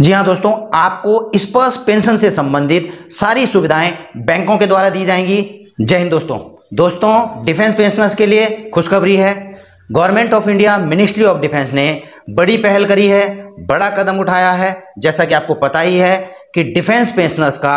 जी हां दोस्तों, आपको स्पर्श पेंशन से संबंधित सारी सुविधाएं बैंकों के द्वारा दी जाएंगी। जय हिंद दोस्तों। दोस्तों, डिफेंस पेंशनर्स के लिए खुशखबरी है। Government of India ministry of defence ने बड़ी पहल करी है, बड़ा कदम उठाया है। जैसा कि आपको पता ही है कि डिफेंस पेंशनर्स का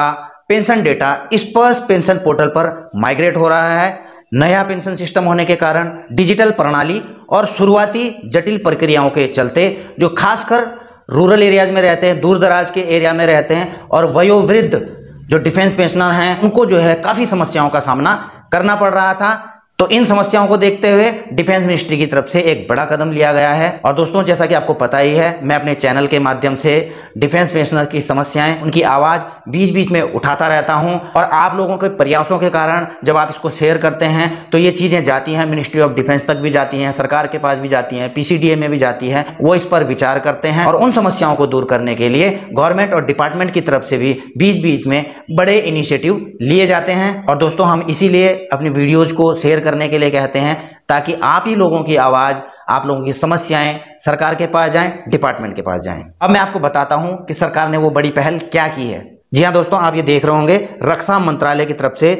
pension data Sparsh pension portal पर माइग्रेट हो रहा है। नया पेंशन सिस्टम होने के कारण डिजिटल प्रणाली और शुरुआती जटिल प्रक्रियाओं के चलते जो खासकर रूरल एरियाज में रहते हैं, दूर दराज के एरिया में रहते हैं और वयोवृद्ध जो डिफेंस पेंशनर हैं, उनको जो है काफ़ी समस्याओं का सामना करना पड़ रहा था। तो इन समस्याओं को देखते हुए डिफेंस मिनिस्ट्री की तरफ से एक बड़ा कदम लिया गया है। और दोस्तों, जैसा कि आपको पता ही है, मैं अपने चैनल के माध्यम से डिफेंस पेंशनर की समस्याएं, उनकी आवाज़ बीच बीच में उठाता रहता हूं और आप लोगों के प्रयासों के कारण जब आप इसको शेयर करते हैं तो ये चीज़ें जाती हैं मिनिस्ट्री ऑफ डिफेंस तक भी जाती हैं, सरकार के पास भी जाती हैं, PCDA में भी जाती हैं। वो इस पर विचार करते हैं और उन समस्याओं को दूर करने के लिए गवर्नमेंट और डिपार्टमेंट की तरफ से भी बीच बीच में बड़े इनिशिएटिव लिए जाते हैं। और दोस्तों, हम इसीलिए अपनी वीडियोज़ को शेयर करने के लिए कहते हैं ताकि आप ही लोगों की आवाज, आप लोगों की समस्याएं सरकार के पास जाएं, डिपार्टमेंट के पास जाएं। अब मैं आपको बताता हूं कि सरकार ने वो बड़ी पहल क्या की है। जी हां दोस्तों, आप ये देख रहे होंगे रक्षा मंत्रालय की तरफ से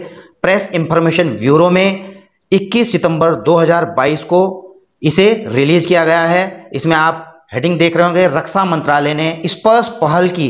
प्रेस इंफॉर्मेशन ब्यूरो में 21 सितंबर 2022 को इसे रिलीज किया गया है। इसमें आप हेडिंग देख रहे होंगे, रक्षा मंत्रालय ने स्पर्श पहल की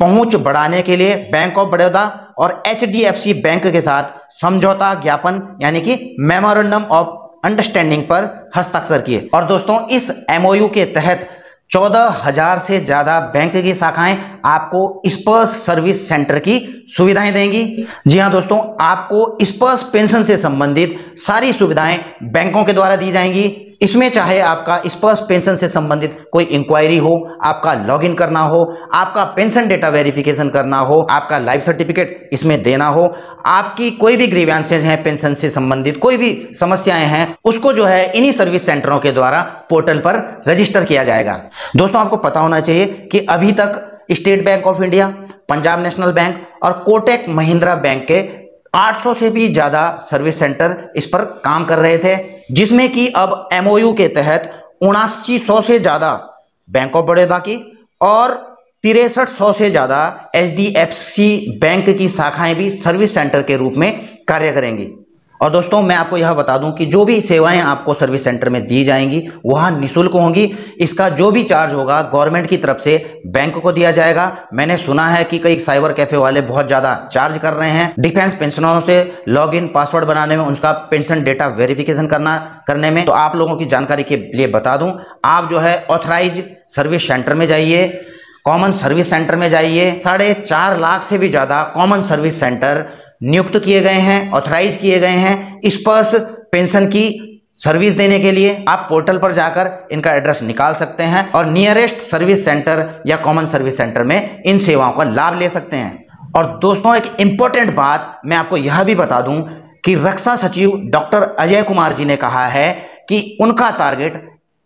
पहुंच बढ़ाने के लिए बैंक ऑफ बड़ौदा और HDFC बैंक के साथ समझौता ज्ञापन यानी कि मेमोरेंडम ऑफ अंडरस्टैंडिंग पर हस्ताक्षर किए। और दोस्तों, इस MOU के तहत 14,000 से ज़्यादा बैंक की शाखाएं आपको स्पर्श सर्विस सेंटर की सुविधाएं देंगी। जी हां दोस्तों, आपको स्पर्श पेंशन से संबंधित सारी सुविधाएं बैंकों के द्वारा दी जाएंगी। इसमें चाहे आपका स्पर्श पेंशन से संबंधित कोई इंक्वायरी हो, आपका लॉगिन करना हो, आपका पेंशन डेटा वेरिफिकेशन करना हो, आपका लाइफ सर्टिफिकेट इसमें देना हो, आपकी कोई भी ग्रीवेंसेज हैं पेंशन से संबंधित, कोई भी समस्याएं हैं, उसको जो है इन्हीं सर्विस सेंटरों के द्वारा पोर्टल पर रजिस्टर किया जाएगा। दोस्तों, आपको पता होना चाहिए कि अभी तक State Bank of India, Punjab National Bank और कोटक महिंद्रा बैंक के 800 से भी ज़्यादा सर्विस सेंटर इस पर काम कर रहे थे, जिसमें कि अब MOU के तहत 7900 से ज़्यादा बैंक ऑफ बड़ौदा की और 6300 से ज़्यादा HDFC बैंक की शाखाएं भी सर्विस सेंटर के रूप में कार्य करेंगी। और दोस्तों, मैं आपको यह बता दूं कि जो भी सेवाएं आपको सर्विस सेंटर में दी जाएंगी वहां निशुल्क होंगी। इसका जो भी चार्ज होगा गवर्नमेंट की तरफ से बैंक को दिया जाएगा। मैंने सुना है कि कई साइबर कैफे वाले बहुत ज़्यादा चार्ज कर रहे हैं। डिफेंस पेंशनरों से लॉगिन पासवर्ड बनाने में, उनका पेंशन डेटा वेरिफिकेशन करने में। तो आप लोगों की जानकारी के लिए बता दूँ, आप जो है ऑथराइज सर्विस सेंटर में जाइए, कॉमन सर्विस सेंटर में जाइए। 4.5 लाख से भी ज़्यादा कॉमन सर्विस सेंटर नियुक्त किए गए हैं, ऑथराइज किए गए हैं स्पर्श पेंशन की सर्विस देने के लिए। आप पोर्टल पर जाकर इनका एड्रेस निकाल सकते हैं और नियरेस्ट सर्विस सेंटर या कॉमन सर्विस सेंटर में इन सेवाओं का लाभ ले सकते हैं। और दोस्तों, एक इम्पोर्टेंट बात मैं आपको यह भी बता दूं कि रक्षा सचिव डॉक्टर अजय कुमार जी ने कहा है कि उनका टारगेट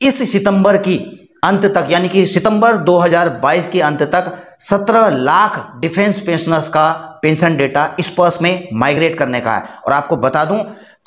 इस सितंबर की अंत तक, यानी कि सितंबर 2022 के अंत तक 17 लाख डिफेंस पेंशनर्स का पेंशन डेटा स्पर्श में माइग्रेट करने का है। और आपको बता दूं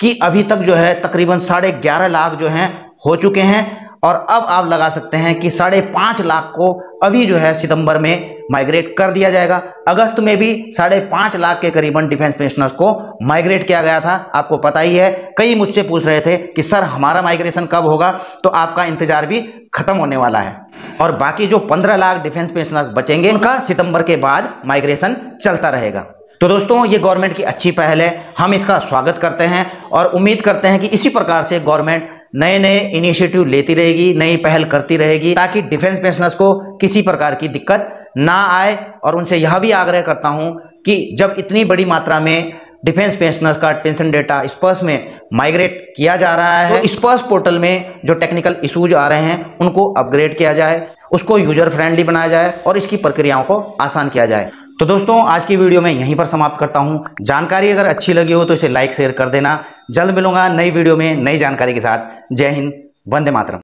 कि अभी तक जो है तकरीबन 11.5 लाख जो हैं हो चुके हैं और अब आप लगा सकते हैं कि 5.5 लाख को अभी जो है सितंबर में माइग्रेट कर दिया जाएगा। अगस्त में भी 5.5 लाख के करीबन डिफेंस पेंशनर्स को माइग्रेट किया गया था। आपको पता ही है, कई मुझसे पूछ रहे थे कि सर हमारा माइग्रेशन कब होगा, तो आपका इंतजार भी खत्म होने वाला है। और बाकी जो 15 लाख डिफेंस पेंशनर्स बचेंगे उनका सितंबर के बाद माइग्रेशन चलता रहेगा। तो दोस्तों, ये गवर्नमेंट की अच्छी पहल है, हम इसका स्वागत करते हैं और उम्मीद करते हैं कि इसी प्रकार से गवर्नमेंट नए नए इनिशिएटिव लेती रहेगी, नई पहल करती रहेगी ताकि डिफेंस पेंशनर्स को किसी प्रकार की दिक्कत ना आए। और उनसे यह भी आग्रह करता हूँ कि जब इतनी बड़ी मात्रा में डिफेंस पेंशनर्स का पेंशन डेटा स्पर्श में माइग्रेट किया जा रहा है तो स्पर्श पोर्टल में जो टेक्निकल इशूज आ रहे हैं उनको अपग्रेड किया जाए, उसको यूजर फ्रेंडली बनाया जाए और इसकी प्रक्रियाओं को आसान किया जाए। तो दोस्तों, आज की वीडियो में यहीं पर समाप्त करता हूं। जानकारी अगर अच्छी लगी हो तो इसे लाइक शेयर कर देना। जल्द मिलूंगा नई वीडियो में नई जानकारी के साथ। जय हिंद, वंदे मातरम।